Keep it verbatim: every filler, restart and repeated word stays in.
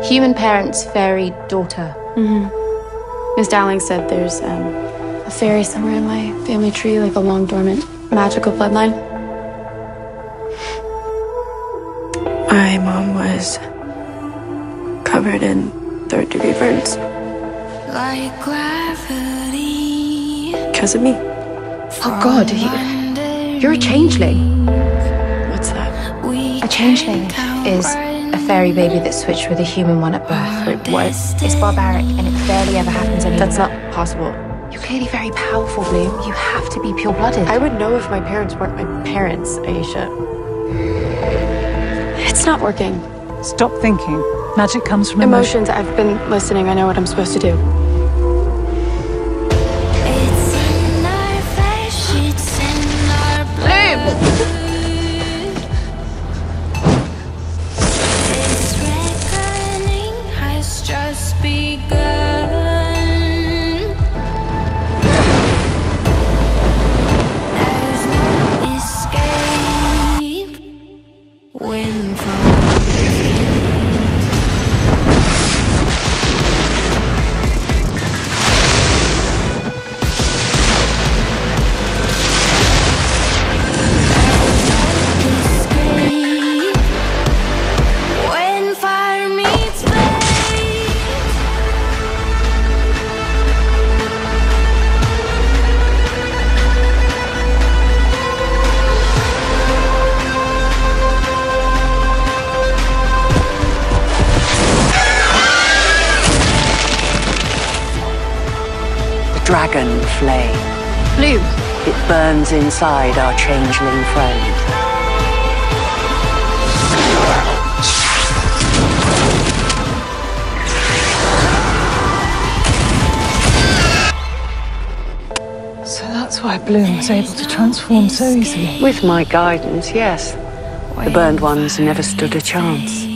Human parents, fairy daughter. Mm-hmm. Miss Dowling said there's um, a fairy somewhere in my family tree, like a long dormant magical bloodline. My mom was covered in third degree burns. Like gravity. Because of me. Oh God, you, you're a changeling. What's that? A changeling is a fairy baby that switched with a human one at birth. Wait, what? It's barbaric and it barely ever happens anymore. That's not possible. You're clearly very powerful, Bloom. You have to be pure-blooded. I would know if my parents weren't my parents, Aisha. It's not working. Stop thinking. Magic comes from emotions. Emotions. I've been listening. I know what I'm supposed to do. Dragonflame. Bloom. It burns inside our changeling friend. So that's why Bloom was able to transform so easily. With my guidance, yes. The burned ones never stood a chance.